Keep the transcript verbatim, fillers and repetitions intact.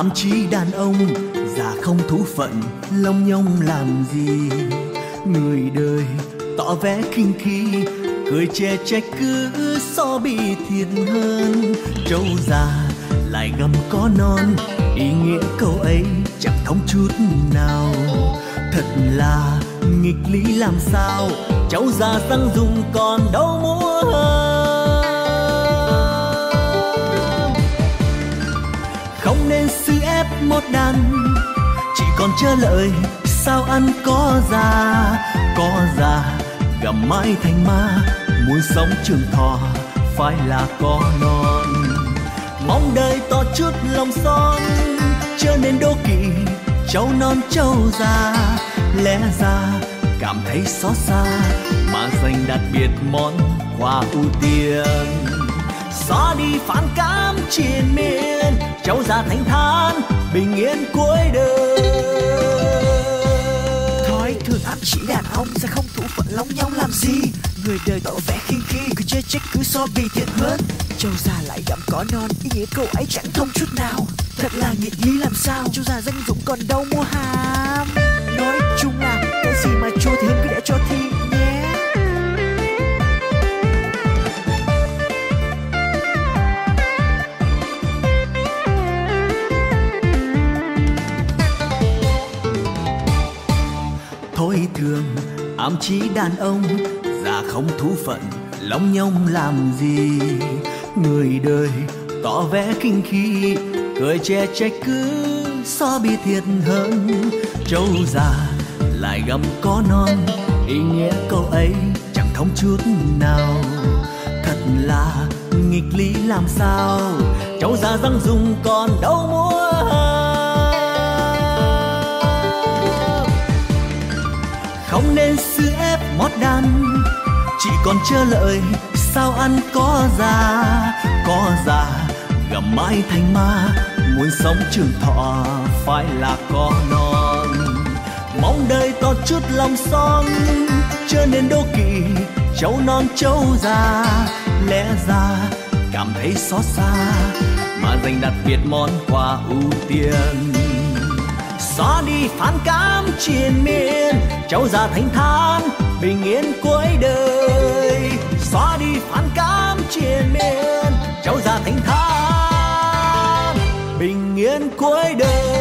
ám chỉ đàn ông già không thú phận lông nhông làm gì. Người đời tỏ vẻ khinh khi, cười che trách cứ so bi thiệt hơn. Trâu già lại gầm có non, ý nghĩa câu ấy chẳng thông chút nào. Thật là nghịch lý làm sao, cháu già sang dùng còn đâu múa hơn. Không nên sư ép một đàn, chỉ còn chờ lợi sao ăn có già. Có già gặm mãi thành ma, muốn sống trường thọ phải là có non. Mong đời to chút lòng son, chớ nên đố kỵ cháu non cháu già. Lẽ ra cảm thấy xót xa mà dành đặc biệt món quà ưu tiên. Xóa đi phản cảm triền miên, cháu già thanh thản bình yên cuối đời. Thói thường ám chỉ đàn ông sẽ không thủ phận lóng nhóng làm gì. Người đời tỏ vẻ khinh khi, cứ chê trách cứ so bì thiệt hơn. Cháu già lại gặm có non, ý nghĩa câu ấy chẳng thông chút nào. Thật là nghịch lý làm sao, cháu già danh dũng còn đâu mua hàm. Nói chung là cái gì mà chua thì cứ để cho thi nhé. Thôi thường ám chỉ đàn ông già không thú phận lóng nhông làm gì. Người đời tỏ vẻ khinh khi, cười che trách cứ so bi thiệt hơn. Trâu già lại gặm có non, ý nghĩa câu ấy chẳng thông chút nào. Thật là nghịch lý làm sao, cháu già răng dùng còn đâu múa hơn. Không nên sư ép mót đan, chỉ còn chờ lợi sao ăn có già. Có già gặm mãi thành ma, muốn sống trường thọ phải là có non. Mong đời to chút lòng son, chớ nên đố kỵ cháu non cháu già. Lẽ ra cảm thấy xót xa mà dành đặc biệt món quà ưu tiên. Xóa đi phản cảm triền miên, cháu già thanh thản bình yên cuối đời. Xóa đi phản cảm triền miên, cháu già thanh thản bình yên cuối đời.